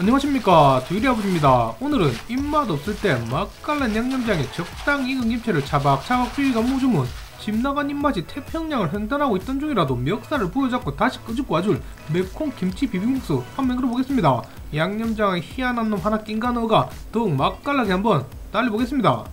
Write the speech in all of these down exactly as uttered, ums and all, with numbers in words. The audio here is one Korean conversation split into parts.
안녕하십니까, 두유리아버지입니다. 오늘은 입맛 없을 때 맛깔난 양념장에 적당히 익은 김치를 차박차박 튀기가 무주문 집 나간 입맛이 태평양을 횡단하고 있던 중이라도 멱살을 부여잡고 다시 끄집고 와줄 매콤 김치 비빔국수 한번 끓여보겠습니다. 양념장에 희한한 놈 하나 낀가 넣어가 더욱 맛깔나게 한번 달려보겠습니다.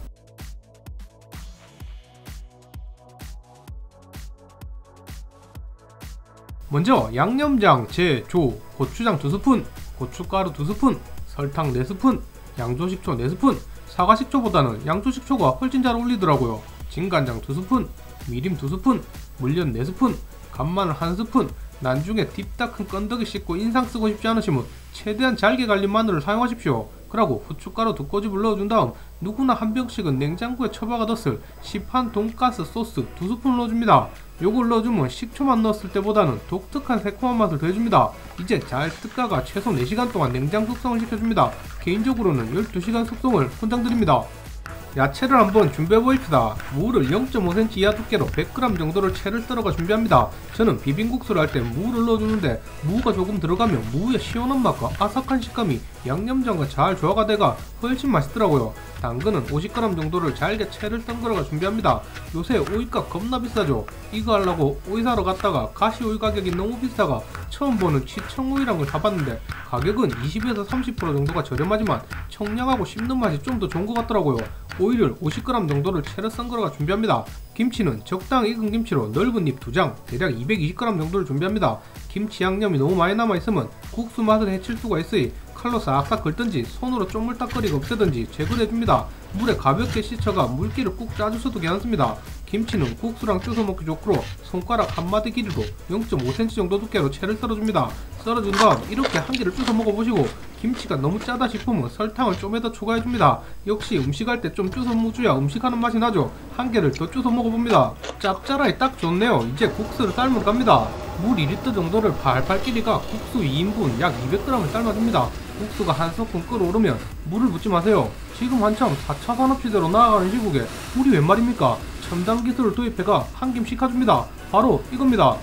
먼저 양념장 제조 고추장 두 스푼, 고춧가루 두 스푼, 설탕 네 스푼, 양조식초 네 스푼. 사과식초보다는 양조식초가 훨씬 잘 어울리더라고요. 진간장 두 스푼, 미림 두 스푼, 물엿 네 스푼, 간마늘 한 스푼. 난중에 딥다큰 건더기 씻고 인상 쓰고 싶지 않으시면 최대한 잘게 갈린 마늘을 사용하십시오. 그러고 후춧가루 두 꼬집을 넣어준 다음 누구나 한 병씩은 냉장고에 처박아뒀을 시판 돈가스 소스 두 스푼을 넣어줍니다. 요걸 넣어주면 식초만 넣었을 때보다는 독특한 새콤한 맛을 더해줍니다. 이제 잘 뜯다가 최소 네 시간 동안 냉장 숙성을 시켜줍니다. 개인적으로는 열두 시간 숙성을 권장드립니다. 야채를 한번 준비해보입시다. 무를 영 점 오 센티미터 이하 두께로 백 그램 정도를 채를 썰어가 준비합니다. 저는 비빔국수를 할 때 무를 넣어주는데 무가 조금 들어가면 무의 시원한 맛과 아삭한 식감이 양념장과 잘 조화가 돼가 훨씬 맛있더라고요. 당근은 오십 그램 정도를 잘게 채를 썬거러가 준비합니다. 요새 오이가 겁나 비싸죠. 이거 하려고 오이 사러 갔다가 가시오이 가격이 너무 비싸가 처음 보는 치청오이란 걸 사봤는데 가격은 이십에서 삼십 퍼센트 정도가 저렴하지만 청량하고 씹는 맛이 좀 더 좋은 것 같더라고요. 오이를 오십 그램 정도를 채를 썬거러가 준비합니다. 김치는 적당히 익은 김치로 넓은 잎 두 장, 대략 이백이십 그램 정도를 준비합니다. 김치 양념이 너무 많이 남아있으면 국수 맛을 해칠 수가 있으니 칼로 싹싹 긁든지 손으로 쪼물딱거리고 없애든지 제거해줍니다. 물에 가볍게 씻어가 물기를 꾹 짜주셔도 괜찮습니다. 김치는 국수랑 뜯어 먹기 좋고 손가락 한마디 길이로 영 점 오 센티미터 정도 두께로 채를 썰어줍니다. 썰어준 다음 이렇게 한 개를 뜯어 먹어보시고 김치가 너무 짜다 싶으면 설탕을 좀 더 추가해줍니다. 역시 음식할 때 좀 쭈서 무주야 음식하는 맛이 나죠. 한 개를 더 쭈서 먹어봅니다. 짭짤하니 딱 좋네요. 이제 국수를 삶으러 갑니다. 물 이 리터 정도를 팔팔 끼리가 국수 이 인분 약 이백 그램을 삶아줍니다. 국수가 한 소끔 끓어오르면 물을 붓지 마세요. 지금 한참 사 차 산업시대로 나아가는 시국에 물이 웬 말입니까? 첨단 기술을 도입해가 한 김 식혀줍니다. 바로 이겁니다.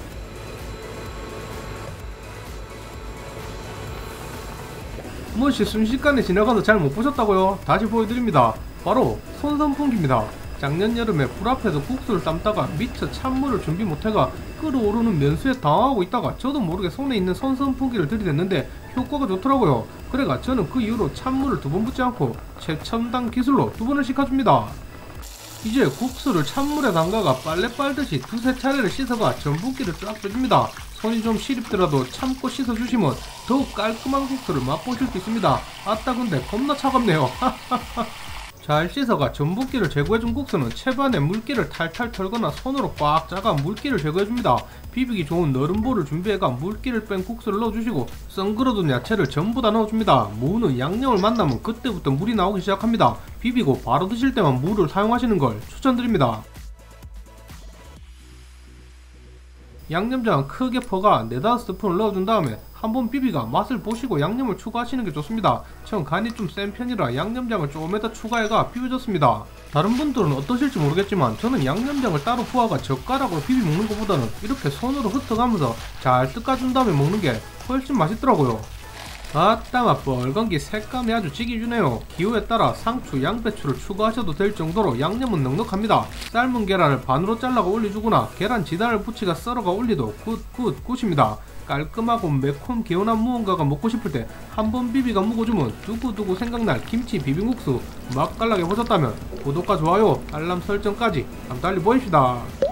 무엇이 순식간에 지나가서 잘 못보셨다고요? 다시 보여드립니다. 바로 손선풍기입니다. 작년 여름에 불 앞에서 국수를 삶다가 미처 찬물을 준비 못해가 끓어오르는 면수에 당황하고 있다가 저도 모르게 손에 있는 손선풍기를 들이댔는데 효과가 좋더라고요. 그래가 저는 그 이후로 찬물을 두 번 붓지 않고 최첨단 기술로 두 번을 식혀줍니다. 이제 국수를 찬물에 담가가 빨래 빨듯이 두세 차례를 씻어가 전분기를 쫙 빼줍니다. 손이 좀 시립더라도 참고 씻어주시면 더욱 깔끔한 국수를 맛보실 수 있습니다. 아따 근데 겁나 차갑네요. 잘 씻어가 전분기를 제거해준 국수는 채반에 물기를 탈탈 털거나 손으로 꽉 짜가 물기를 제거해줍니다. 비비기 좋은 너른볼을 준비해가 물기를 뺀 국수를 넣어주시고 썬그러둔 야채를 전부 다 넣어줍니다. 무는 양념을 만나면 그때부터 물이 나오기 시작합니다. 비비고 바로 드실 때만 무를 사용하시는 걸 추천드립니다. 양념장은 크게 퍼가 네다섯 스푼을 넣어준 다음에 한번 비비가 맛을 보시고 양념을 추가하시는 게 좋습니다. 전 간이 좀 센 편이라 양념장을 조금 더 추가해가 비벼줬습니다. 다른 분들은 어떠실지 모르겠지만 저는 양념장을 따로 부어가 젓가락으로 비비 먹는 것보다는 이렇게 손으로 흩어가면서 잘 뜯어준 다음에 먹는 게 훨씬 맛있더라고요. 아따 맛 벌건기 색감이 아주 지기주네요. 기호에 따라 상추, 양배추를 추가하셔도 될 정도로 양념은 넉넉합니다. 삶은 계란을 반으로 잘라가 올려주거나 계란 지단을 붙이가 썰어가 올리도 굿굿 굿입니다. 깔끔하고 매콤 개운한 무언가가 먹고 싶을 때 한번 비비가 묵어주면 두고두고 생각날 김치 비빔국수 맛깔나게 보셨다면 구독과 좋아요, 알람 설정까지 함께 달려보입시다.